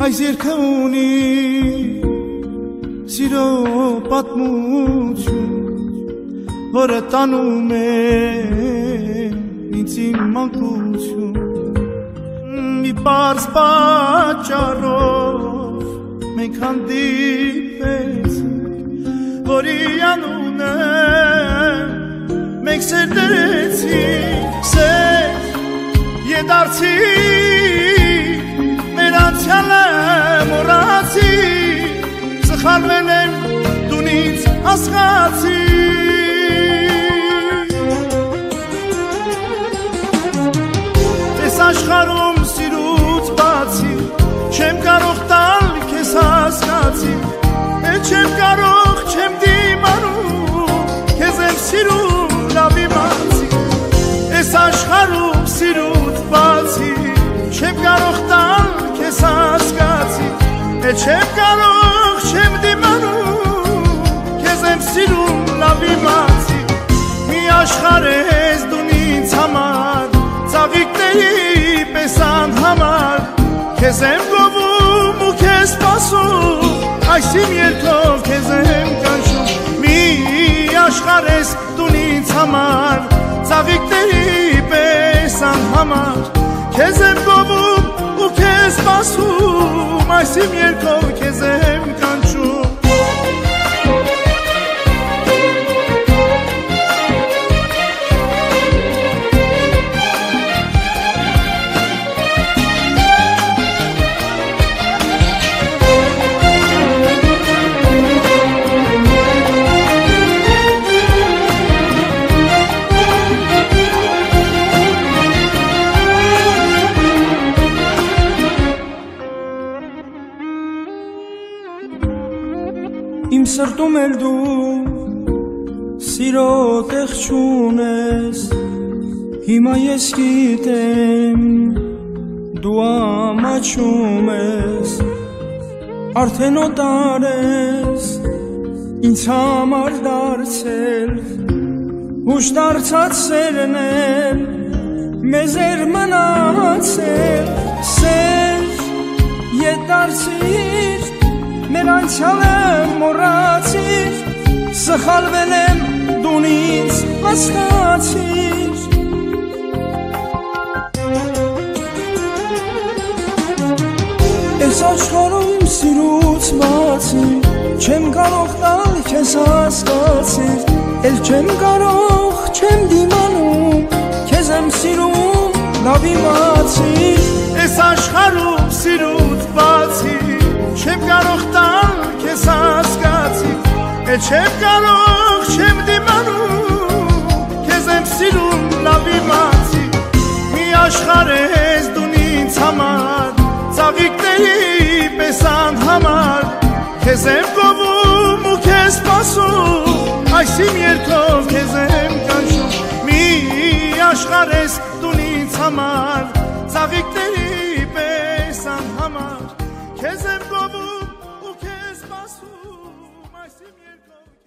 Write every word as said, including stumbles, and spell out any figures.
عايزير كوني سيرو باتموشو هورتانو مي نينسي مانكوشو مي بارس باچاروف مي كاندي بيسي هوريانونه ميك سردريسي سي يدارسي Harmenem duniz asgazi Es ashkharum sirut batsi chem karogh dal kes asgazi men chem karogh chem dimaru kezem sirut lavi matsi Es ashkharum sirut batsi chem karogh dal kes asgazi men chem karogh Şimdi manu kezem silum la bimazi mi ashkharez dunin samar zavikteri pesan hamar kezem govum u kes pasu aysim yertov kezem kanshum mi ashkharez dunin samar zavikteri pesan hamar kezem govum u kes pasu aysim yertov kezem Իմ սրտում էլ դու սիրո տեղ չունես, հիմա ես գիտեմ, դու ամաչում ես, արդեն օտար ես, ինձ համար դարձել, ուշ դարձած սերն էլ, մեզ էր մնացել, սեր ետարցիր, Melanchale moratir, sahalvelem duniz ashatir. Es ashkharum sirut batir, chem karogh dal kes asgatir. El chem karogh chem dimanum, kezem sirum lavimatir. Es ashkharum sirut batir. Չեմ կարող տալ քեզ հասկացի, էլ չեմ կարող, չեմ դիմանում, քեզ եմ սիրում լավ իմացի, մի աշխարհ ես դու ինձ համար, ծաղիկների պես անհամար, քեզ եմ գովում ու քեզ սպասում, այս իմ երգով քեզ եմ կանչում, մի աշխարհ ես դու ինձ համար, ծաղիկների պես անհամար, Kezem govum u kez basum, aysim yer